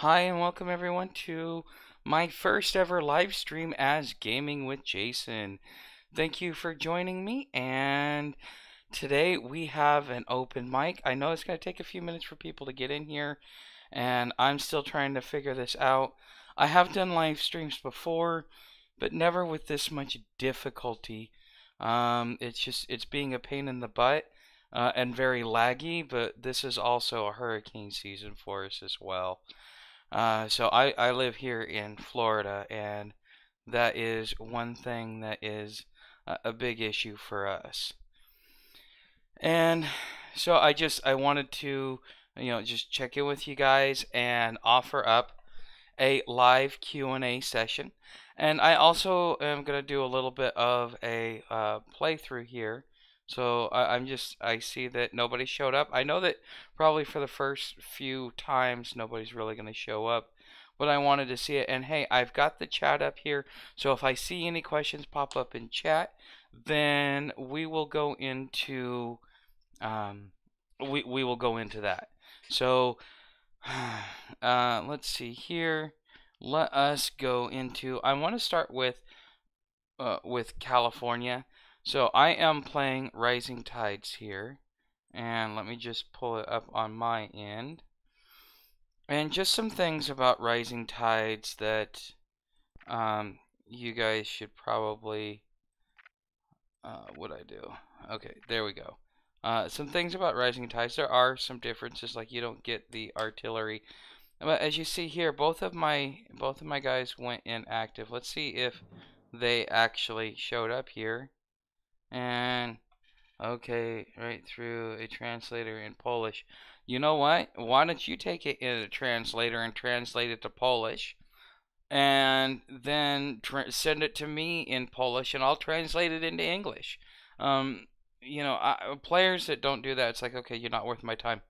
Hi and welcome everyone to my first ever live stream as Gaming with Jason. Thank you for joining me, and today we have an open mic. I know it's going to take a few minutes for people to get in here, and I'm still trying to figure this out. I have done live streams before, but never with this much difficulty. It's being a pain in the butt. And very laggy, but this is also a hurricane season for us as well. So I live here in Florida, and that is one thing that is a big issue for us. And so I wanted to, just check in with you guys and offer up a live Q&A session. And I also am going to do a little bit of a playthrough here. So I see that nobody showed up. I know that probably for the first few times nobody's really going to show up, but I wanted to see it. And hey, I've got the chat up here, so if I see any questions pop up in chat, then we will go into we will go into that. So let's see here. Let us go into. I want to start with California. So I am playing Rising Tides here, and let me just pull it up on my end. And just some things about Rising Tides that you guys should probably... what I do? Okay, there we go. Some things about Rising Tides. There are some differences, like you don't get the artillery. But as you see here, both of my guys went inactive. Let's see if they actually showed up here. And okay, right through a translator in Polish. You know what? Why don't you take it in a translator and translate it to Polish, and then send it to me in Polish, and I'll translate it into English. Players that don't do that, it's like, okay, you're not worth my time.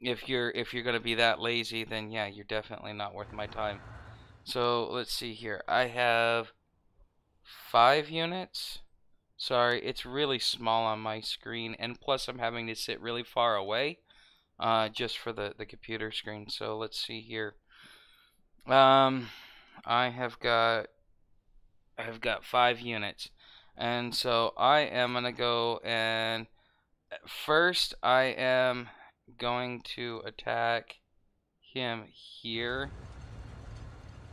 If you're gonna be that lazy, then yeah, you're definitely not worth my time. So let's see here. I have 5 units. Sorry, it's really small on my screen, and plus I'm having to sit really far away just for the computer screen. So let's see here. I've got 5 units, and so I am gonna go, and first I am going to attack him here.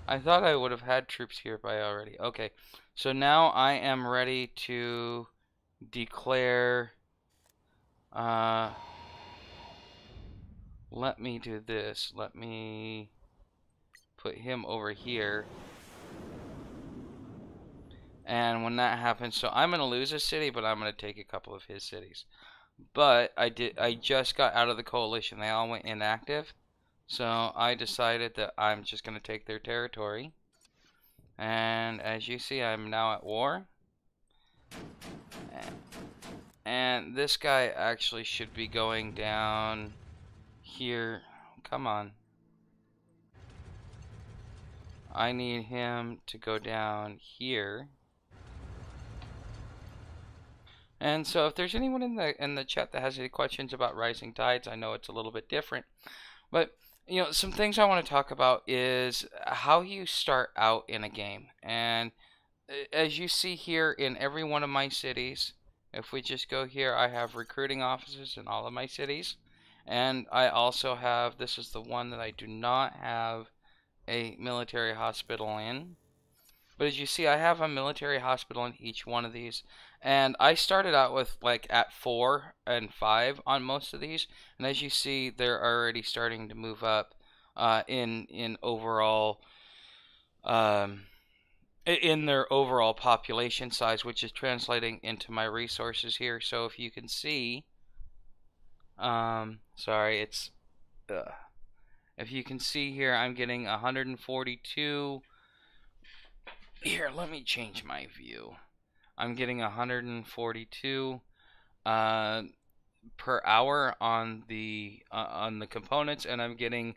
I thought I would have had troops here by already. Okay, so now I am ready to declare. Let me do this. Let me put him over here. And when that happens, so I'm gonna lose a city, but I'm gonna take a couple of his cities. But I just got out of the coalition. They all went inactive. So I decided that I'm just going to take their territory. And as you see, I'm now at war. And this guy actually should be going down here. Come on. I need him to go down here. And so if there's anyone in the chat that has any questions about Rising Tides, I know it's a little bit different. But... some things I want to talk about is how you start out in a game. And as you see here in every one of my cities, if we just go here, I have recruiting offices in all of my cities. And I also have, this is the one that I do not have a military hospital in. But as you see, I have a military hospital in each one of these. And I started out with like at 4 and 5 on most of these. And as you see, they're already starting to move up in overall in their overall population size, which is translating into my resources here. So if you can see, sorry, it's if you can see here, I'm getting 142. Here, let me change my view. I'm getting 142 per hour on the components, and I'm getting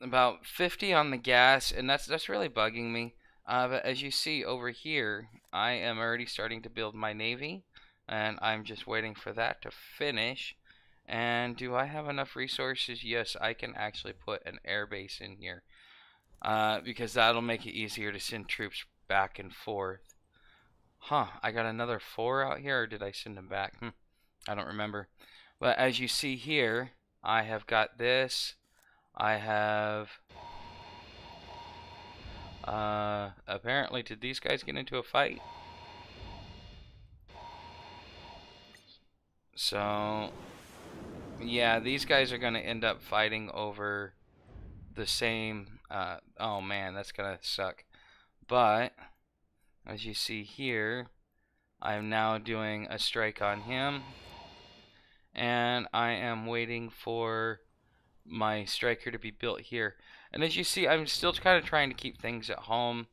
about 50 on the gas, and that's really bugging me. But as you see over here, I am already starting to build my navy, and I'm just waiting for that to finish. And do I have enough resources? Yes, I can actually put an air base in here. Because that'll make it easier to send troops back and forth. Huh, I got another 4 out here, or did I send them back? I don't remember. But as you see here, I have got this. I have... apparently, did these guys get into a fight? So... yeah, these guys are going to end up fighting over the same... oh man, that's going to suck. But... as you see here, I'm now doing a strike on him, and I am waiting for my striker to be built here. And as you see, I'm still kind of trying to keep things at home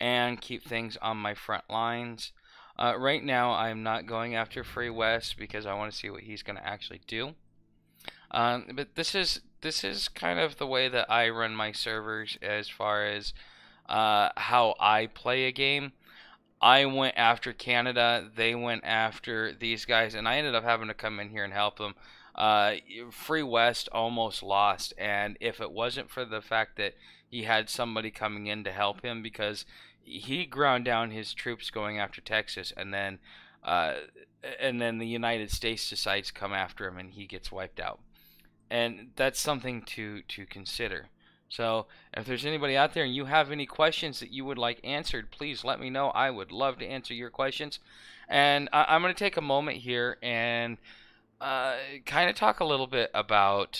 and keep things on my front lines. Right now, I'm not going after Free West because I want to see what he's going to actually do. But this is kind of the way that I run my servers as far as how I play a game. I went after Canada, they went after these guys, and I ended up having to come in here and help them. Free West almost lost, and if it wasn't for the fact that he had somebody coming in to help him, because he ground down his troops going after Texas, and then the United States decides to come after him, and he gets wiped out. And that's something to consider. So, if there's anybody out there and you have any questions that you would like answered, please let me know. I would love to answer your questions. And I'm going to take a moment here and kind of talk a little bit about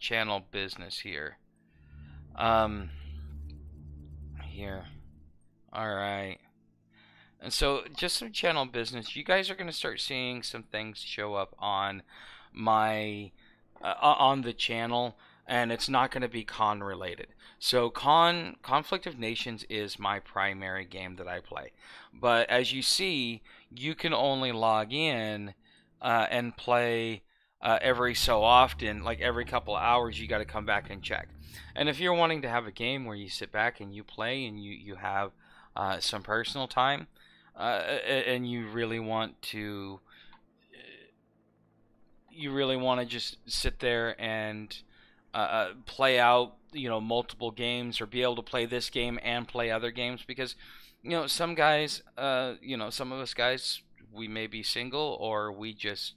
channel business here. All right. And so, just some channel business. You guys are going to start seeing some things show up on my on the channel. And it's not going to be Con related. So Conflict of Nations is my primary game that I play. But as you see, you can only log in and play every so often. Like every couple of hours, you got to come back and check. And if you're wanting to have a game where you sit back and you play and you have some personal time, and you really want to just sit there and play out, you know, multiple games, or be able to play this game and play other games, because, you know, some guys, you know, some of us guys, we may be single, or we just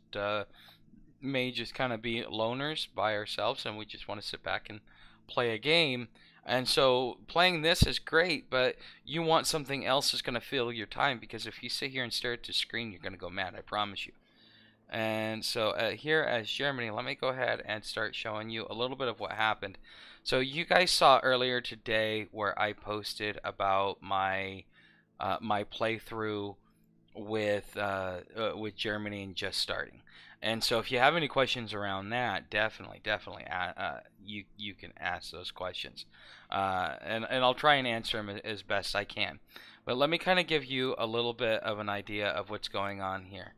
may just kind of be loners by ourselves, and we just want to sit back and play a game. And so playing this is great, but you want something else that's going to fill your time, because if you sit here and stare at the screen, you're going to go mad, I promise you. And so here as Germany, let me go ahead and start showing you a little bit of what happened. So you guys saw earlier today where I posted about my my playthrough with Germany and just starting. And so if you have any questions around that, definitely you can ask those questions, and I'll try and answer them as best I can. But let me kind of give you a little bit of an idea of what's going on here.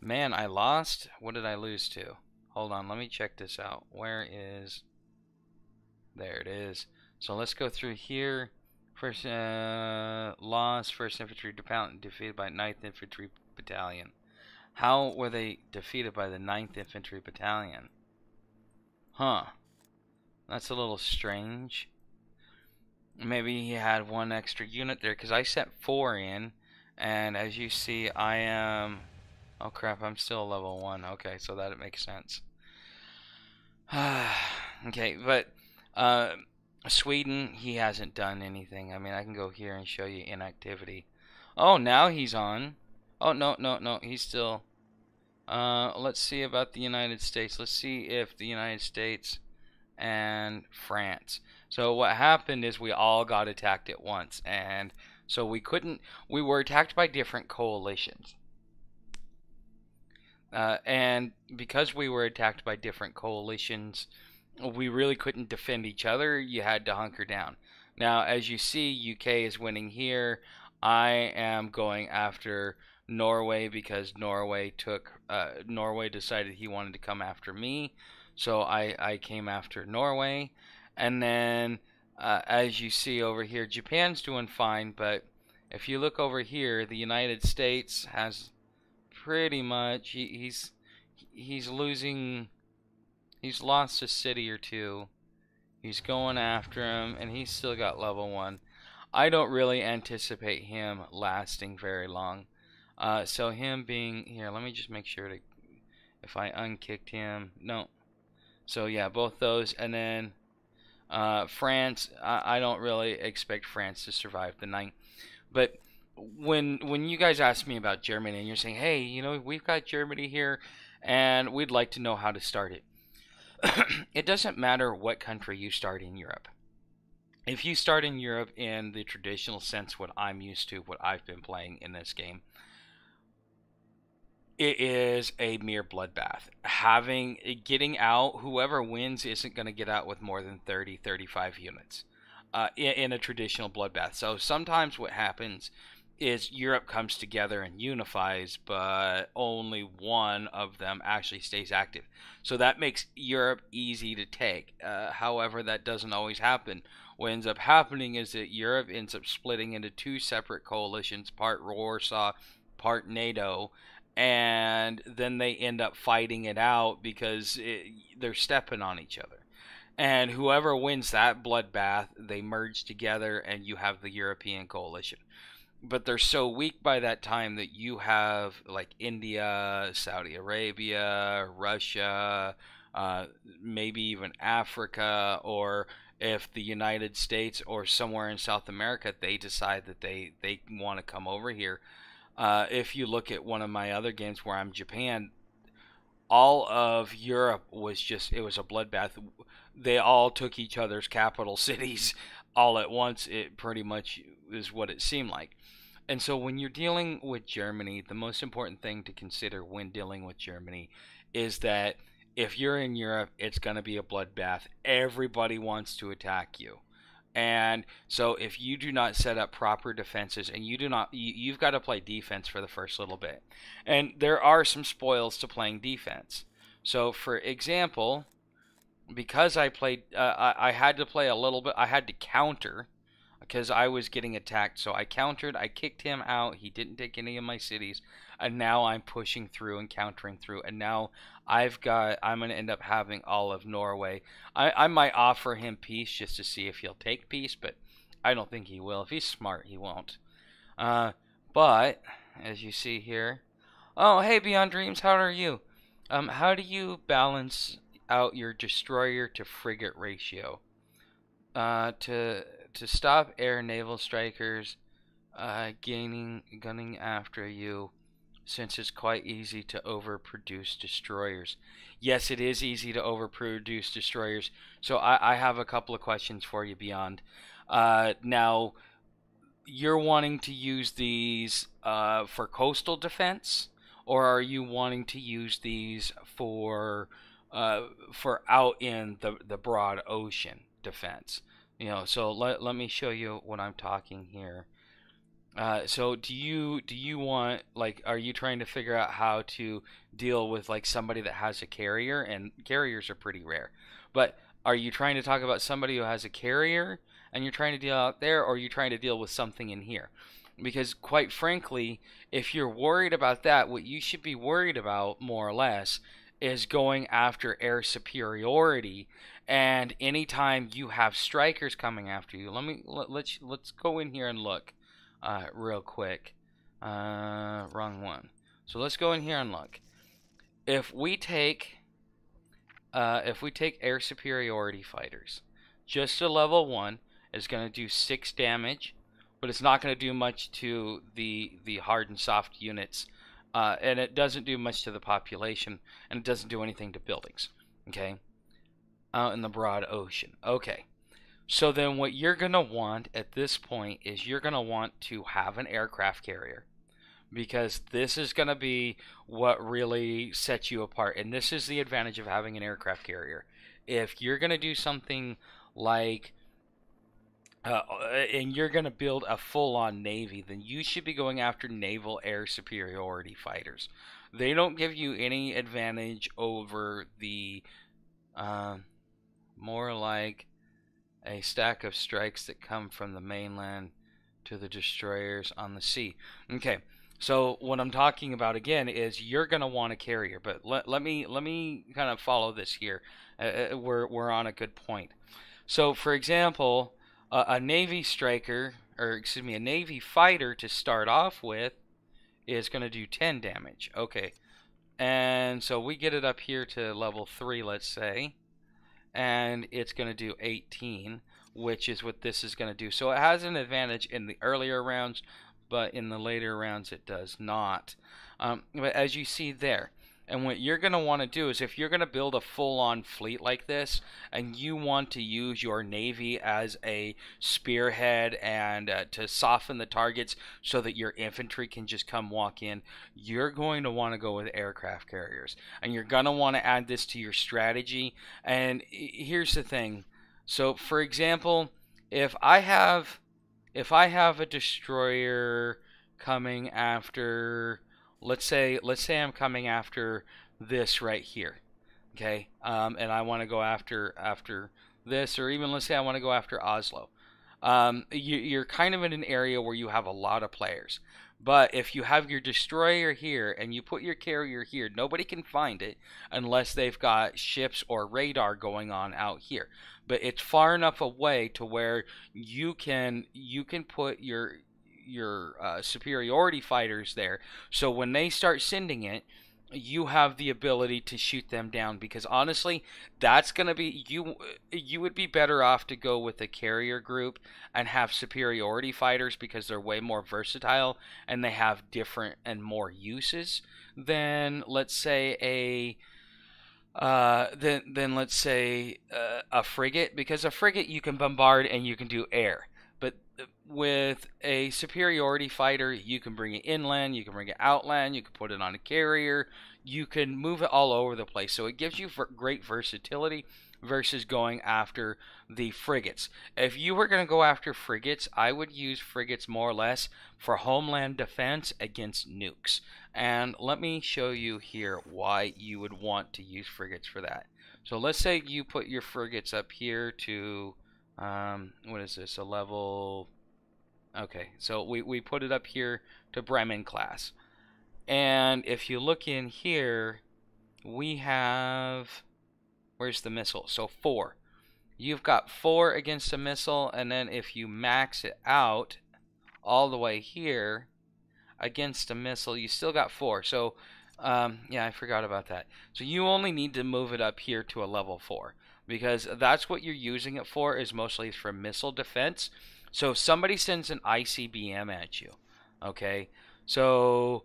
Man, I lost. What did I lose to? Hold on, let me check this out. Where is... there it is. So let's go through here. First, lost. 1st Infantry Battalion defeated by 9th Infantry Battalion. How were they defeated by the 9th Infantry Battalion? Huh. That's a little strange. Maybe he had one extra unit there, because I sent 4 in. And as you see, I am... oh crap, I'm still level 1. Okay, so that it makes sense. Okay, but Sweden, he hasn't done anything. I mean, I can go here and show you inactivity. Oh, now he's on. Oh, no, he's still... let's see about the United States. Let's see if the United States and France. So what happened is we all got attacked at once, and so we couldn't... we were attacked by different coalitions. And because we were attacked by different coalitions, we really couldn't defend each other. You had to hunker down. Now, as you see, UK is winning here. I am going after Norway because Norway took... Norway decided he wanted to come after me, so I came after Norway. And then, as you see over here, Japan's doing fine, but if you look over here, the United States has... pretty much, he's he's losing, he's lost a city or two. He's going after him, and he's still got level 1. I don't really anticipate him lasting very long. So him being here, let me just make sure to, if I unkicked him, no. So yeah, both those, and then France. I don't really expect France to survive the night. But when you guys ask me about Germany, and you're saying, hey, you know, we've got Germany here, and we'd like to know how to start it. It doesn't matter what country you start in Europe. If you start in Europe in the traditional sense, what I'm used to, what I've been playing in this game, it is a mere bloodbath. Getting out, whoever wins isn't going to get out with more than 30, 35 units in a traditional bloodbath. So sometimes what happens is Europe comes together and unifies, but only one of them actually stays active. So that makes Europe easy to take. However, that doesn't always happen. What ends up happening is that Europe ends up splitting into two separate coalitions, part Warsaw, part NATO, and then they end up fighting it out because they're stepping on each other. And whoever wins that bloodbath, they merge together and you have the European coalition. But they're so weak by that time that you have like India, Saudi Arabia, Russia, maybe even Africa, or if the United States or somewhere in South America, they decide that they want to come over here. If you look at one of my other games where I'm Japan, all of Europe was just, it was a bloodbath. They all took each other's capital cities all at once. It pretty much is what it seemed like. And so when you're dealing with Germany, the most important thing to consider when dealing with Germany is that if you're in Europe, it's going to be a bloodbath. Everybody wants to attack you. And so if you do not set up proper defenses, and you do not, you've got to play defense for the first little bit. And there are some spoils to playing defense. So for example, because I played, I had to play a little bit, I had to counter, because I was getting attacked. So I countered, I kicked him out, he didn't take any of my cities, and now I'm pushing through and countering through, and now I've got, I'm going to end up having all of Norway. I might offer him peace just to see if he'll take peace, but I don't think he will. If he's smart, he won't. But, as you see here, oh, hey Beyond Dreams, how are you? How do you balance out your destroyer to frigate ratio? To stop air naval strikers gunning after you, since it's quite easy to overproduce destroyers. Yes, it is easy to overproduce destroyers. So I have a couple of questions for you, Beyond. Now, you're wanting to use these for coastal defense, or are you wanting to use these for out in the broad ocean defense? You know, so let me show you what I'm talking here. So do you want, like, are you trying to figure out how to deal with like somebody that has a carrier? And carriers are pretty rare. But are you trying to talk about somebody who has a carrier and you're trying to deal out there, or are you trying to deal with something in here? Because quite frankly, if you're worried about that, what you should be worried about more or less is going after air superiority. And anytime you have strikers coming after you, let's go in here and look real quick. Wrong one. So let's go in here and look. If we take air superiority fighters, just a level 1 is going to do 6 damage, but it's not going to do much to the hard and soft units. And it doesn't do much to the population, and it doesn't do anything to buildings, okay? Out in the broad ocean, okay. So then what you're going to want at this point is you're going to want to have an aircraft carrier, because this is going to be what really sets you apart, and this is the advantage of having an aircraft carrier. If you're going to do something like, and you're going to build a full-on navy, then you should be going after naval air superiority fighters. They don't give you any advantage over the more like a stack of strikes that come from the mainland to the destroyers on the sea. Okay, So what I'm talking about again is you're going to want a carrier, but let me kind of follow this here. We're on a good point. So for example, a Navy striker, or excuse me, a Navy fighter to start off with is going to do 10 damage. Okay, and so we get it up here to level 3, let's say, and it's going to do 18, which is what this is going to do. So it has an advantage in the earlier rounds, but in the later rounds it does not. But as you see there, and what you're going to want to do is, if you're going to build a full-on fleet like this and you want to use your Navy as a spearhead and to soften the targets so that your infantry can just come walk in, you're going to want to go with aircraft carriers. And you're going to want to add this to your strategy. And here's the thing. So, for example, if I have a destroyer coming after... Let's say I'm coming after this right here, okay? And I want to go after this, or even let's say I want to go after Oslo. You're kind of in an area where you have a lot of players. But if you have your destroyer here and you put your carrier here, nobody can find it unless they've got ships or radar going on out here. But it's far enough away to where you can put your superiority fighters there, so when they start sending it, you have the ability to shoot them down. Because honestly, that's going to be, you would be better off to go with a carrier group and have superiority fighters, because they're way more versatile and they have different and more uses than, let's say, a frigate, because a frigate you can bombard and you can do air. But with a superiority fighter, you can bring it inland, you can bring it outland, you can put it on a carrier, you can move it all over the place. So it gives you great versatility versus going after the frigates. If you were going to go after frigates, I would use frigates more or less for homeland defense against nukes. And let me show you here why you would want to use frigates for that. So let's say you put your frigates up here to... what is this, a level? Okay, so we put it up here to Bremen class. And if you look in here, we have, where's the missile? So 4. You've got 4 against a missile, and then if you max it out all the way here against a missile, you still got 4. So, yeah, I forgot about that. So you only need to move it up here to a level 4. Because that's what you're using it for, is mostly for missile defense. So if somebody sends an ICBM at you, okay, so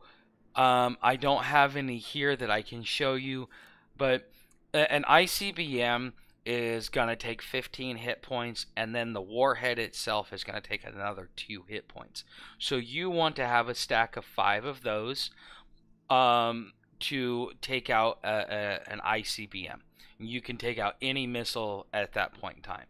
I don't have any here that I can show you, but an ICBM is going to take 15 hit points, and then the warhead itself is going to take another 2 hit points. So you want to have a stack of 5 of those to take out an ICBM. You can take out any missile at that point in time.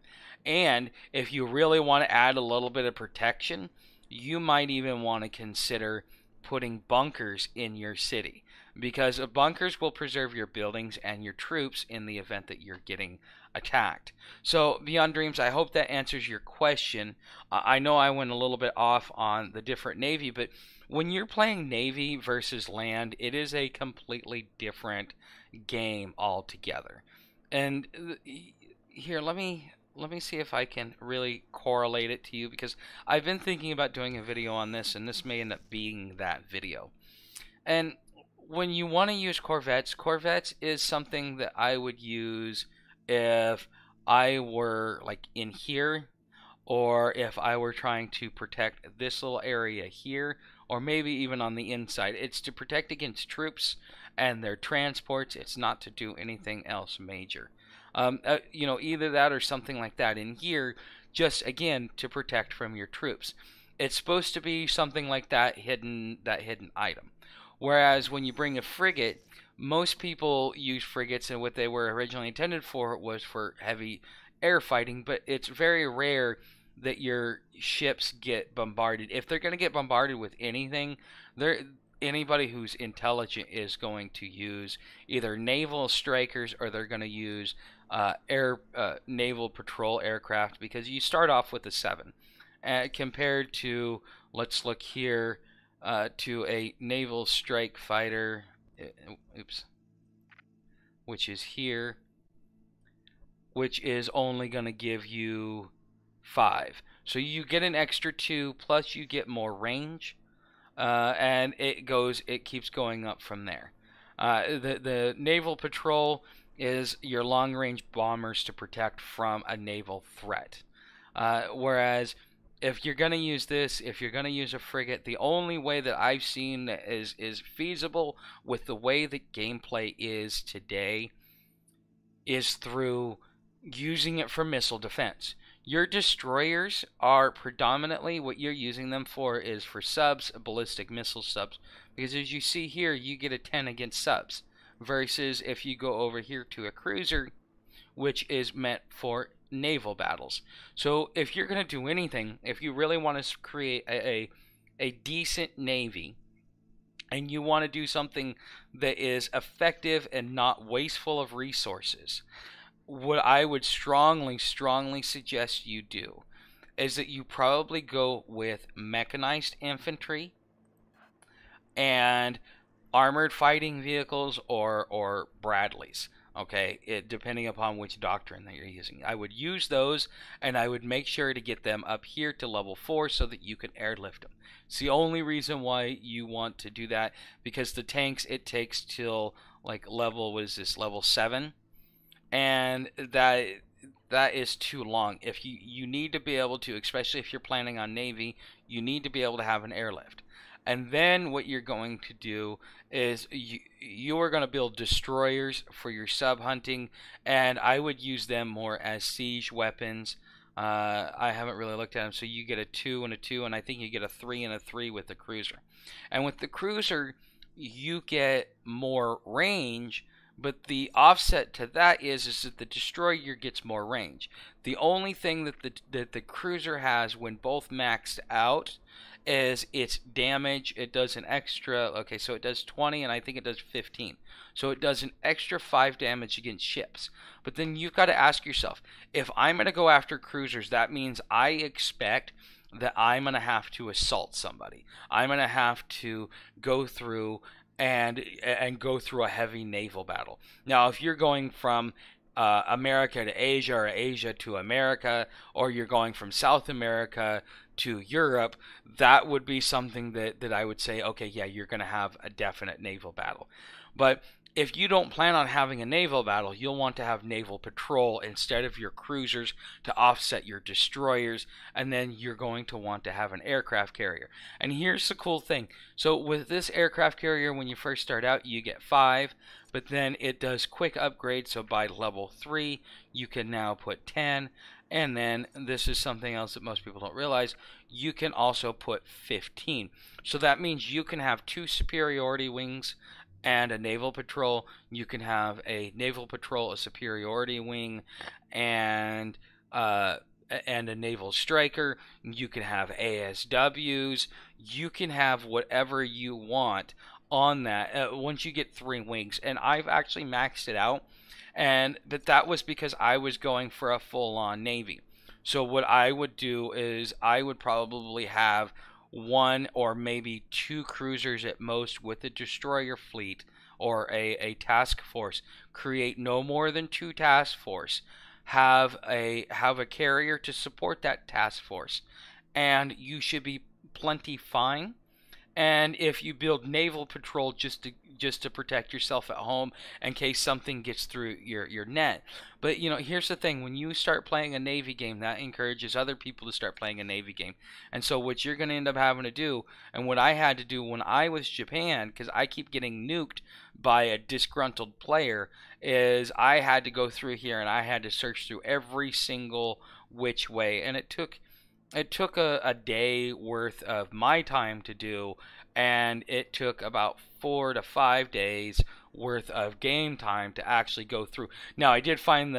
And if you really want to add a little bit of protection, you might even want to consider putting bunkers in your city, because bunkers will preserve your buildings and your troops in the event that you're getting attacked. So Beyond Dreams, I hope that answers your question. I know I went a little bit off on the different Navy, but when you're playing Navy versus land, it is a completely different game altogether. And here, let me see if I can really correlate it to you, because I've been thinking about doing a video on this, and this may end up being that video. And when you want to use corvettes, corvettes is something that I would use if I were like in here, or if I were trying to protect this little area here, or maybe even on the inside. It's to protect against troops and their transports. It's not to do anything else major. You know, either that or something like that in here, just again to protect from your troops. It's supposed to be something like that hidden item. Whereas when you bring a frigate, most people use frigates, and what they were originally intended for was for heavy air fighting. But it's very rare that your ships get bombarded. If they're going to get bombarded with anything, anybody who's intelligent is going to use either naval strikers, or they're going to use naval patrol aircraft, because you start off with a 7. Compared to, let's look here, to a naval strike fighter, which is here, which is only going to give you 5. So you get an extra 2, plus you get more range, and it keeps going up from there. The naval patrol is your long-range bombers to protect from a naval threat. Whereas if you're going to use this, if you're going to use a frigate, the only way that I've seen that is feasible with the way that gameplay is today is through using it for missile defense. Your destroyers are predominantly what you're using them for is for subs, ballistic missile subs, because as you see here, you get a 10 against subs, versus if you go over here to a cruiser, which is meant for naval battles. So if you're going to do anything, if you really want to create a decent navy, and you want to do something that is effective and not wasteful of resources, what I would strongly, strongly suggest you do is that you probably go with mechanized infantry and armored fighting vehicles or Bradleys, okay, depending upon which doctrine that you're using. I would use those, and I would make sure to get them up here to level 4 so that you can airlift them. It's the only reason why you want to do that, because the tanks, it takes till, like, level 7? And that is too long. If you need to be able to, especially if you're planning on Navy, you need to be able to have an airlift. And then what you're going to do is you are going to build destroyers for your sub hunting, and I would use them more as siege weapons. I haven't really looked at them. So you get a 2 and a 2, and I think you get a 3 and a 3 with the cruiser. And with the cruiser, you get more range. But the offset to that is that the destroyer gets more range. The only thing that the cruiser has when both maxed out is its damage. It does an extra, okay, so it does 20, and I think it does 15. So it does an extra 5 damage against ships. But then you've got to ask yourself, if I'm going to go after cruisers, that means I expect that I'm going to have to assault somebody. I'm going to have to go through and go through a heavy naval battle. Now, if you're going from America to Asia, or Asia to America, or you're going from South America to Europe, that would be something that I would say, okay, yeah, you're going to have a definite naval battle. But if you don't plan on having a naval battle, you'll want to have naval patrol instead of your cruisers to offset your destroyers, and then you're going to want to have an aircraft carrier. And here's the cool thing. So with this aircraft carrier, when you first start out, you get 5, but then it does quick upgrades. So by level 3, you can now put 10, and then this is something else that most people don't realize, you can also put 15. So that means you can have 2 superiority wings and a naval patrol. You can have a naval patrol, a superiority wing, and a naval striker. You can have ASWs. You can have whatever you want on that once you get 3 wings. And I've actually maxed it out, but that was because I was going for a full-on Navy. So what I would do is I would probably have 1 or maybe 2 cruisers at most with a destroyer fleet or a task force. Create no more than 2 task force. Have a carrier to support that task force, and you should be plenty fine. And if you build naval patrol just to protect yourself at home in case something gets through your net. But you know, here's the thing: when you start playing a Navy game, that encourages other people to start playing a Navy game. And so what you're going to end up having to do, and what I had to do when I was Japan, because I keep getting nuked by a disgruntled player, is I had to go through here and I had to search through every single which way, and it took a day worth of my time to do, and it took about 4 to 5 days worth of game time to actually go through. Now, I did find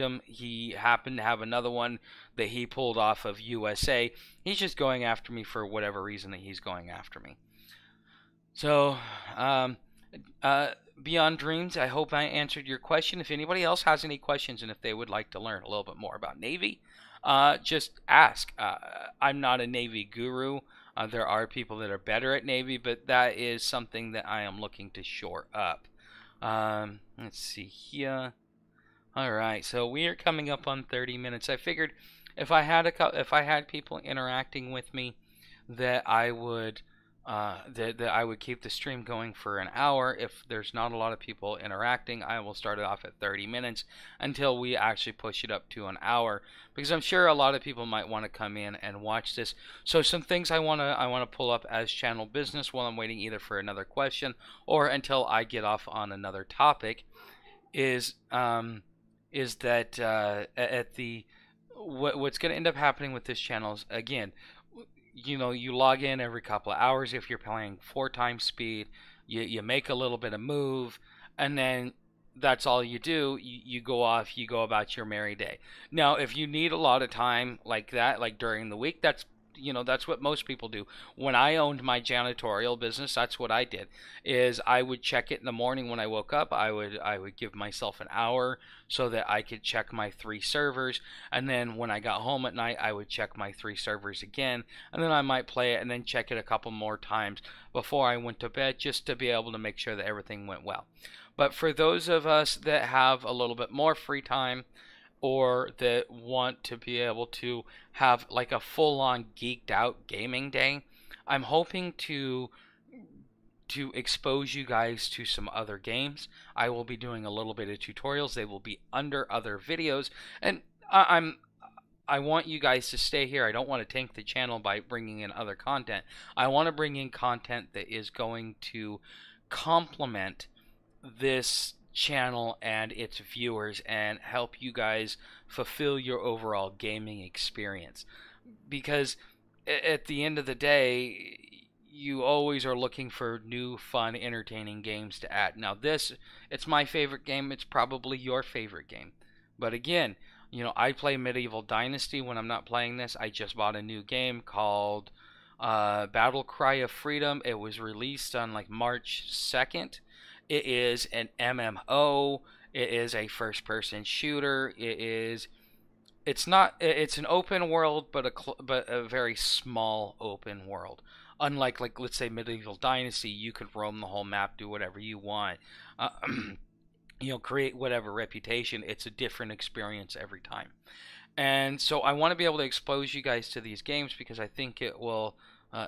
him. He happened to have another one that he pulled off of USA. He's just going after me for whatever reason that he's going after me. So, Beyond Dreams, I hope I answered your question. If anybody else has any questions and if they would like to learn a little bit more about Navy, just ask. I'm not a Navy guru. There are people that are better at Navy, but that is something that I am looking to shore up. Let's see here. All right, so we are coming up on 30 minutes. I figured if I had if I had people interacting with me, that I would that I would keep the stream going for an hour. If there's not a lot of people interacting, I will start it off at 30 minutes until we actually push it up to an hour, because I'm sure a lot of people might want to come in and watch this. So some things I want to pull up as channel business while I'm waiting either for another question or until I get off on another topic is that at the what's going to end up happening with this channel is, again, you know, you log in every couple of hours if you're playing 4x speed. You make a little bit of move, and then that's all you do. You go off, you go about your merry day. Now, if you need a lot of time like that, like during the week, that's, you know, that's what most people do. When I owned my janitorial business, that's what I did. Is I would check it in the morning when I woke up. I would give myself an hour so that I could check my 3 servers, and then when I got home at night, I would check my 3 servers again, and then I might play it and then check it a couple more times before I went to bed, just to be able to make sure that everything went well. But for those of us that have a little bit more free time, or that want to be able to have like a full-on geeked out gaming day, I'm hoping to expose you guys to some other games. I will be doing a little bit of tutorials. They will be under other videos, and I want you guys to stay here. I don't want to tank the channel by bringing in other content. I want to bring in content that is going to complement this channel and its viewers and help you guys fulfill your overall gaming experience, because at the end of the day, you always are looking for new, fun, entertaining games to add. Now this, it's my favorite game, it's probably your favorite game, but again, you know, I play Medieval Dynasty when I'm not playing this. I just bought a new game called Battle Cry of Freedom. It was released on like March 2nd. It is an MMO. It is a first-person shooter. It's an open world, but a very small open world. Unlike, like, let's say Medieval Dynasty, you could roam the whole map, do whatever you want, you know, create whatever reputation. It's a different experience every time, and so I want to be able to expose you guys to these games, because I think it will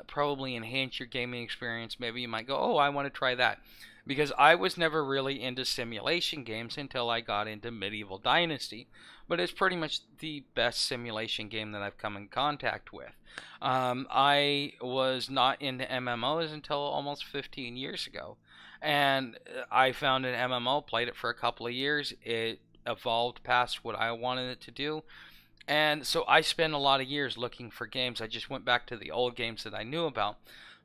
probably enhance your gaming experience. Maybe you might go, oh, I want to try that. Because I was never really into simulation games until I got into Medieval Dynasty, but it's pretty much the best simulation game that I've come in contact with. I was not into MMOs until almost 15 years ago, and I found an MMO, played it for a couple of years, it evolved past what I wanted it to do, and so I spent a lot of years looking for games. I just went back to the old games that I knew about.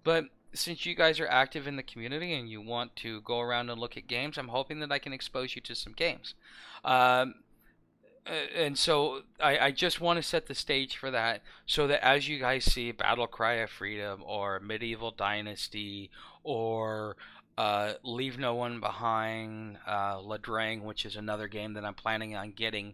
But since you guys are active in the community and you want to go around and look at games, I'm hoping that I can expose you to some games. And so I just want to set the stage for that, so that as you guys see Battle Cry of Freedom or Medieval Dynasty or Leave No One Behind, La Drang, which is another game that I'm planning on getting,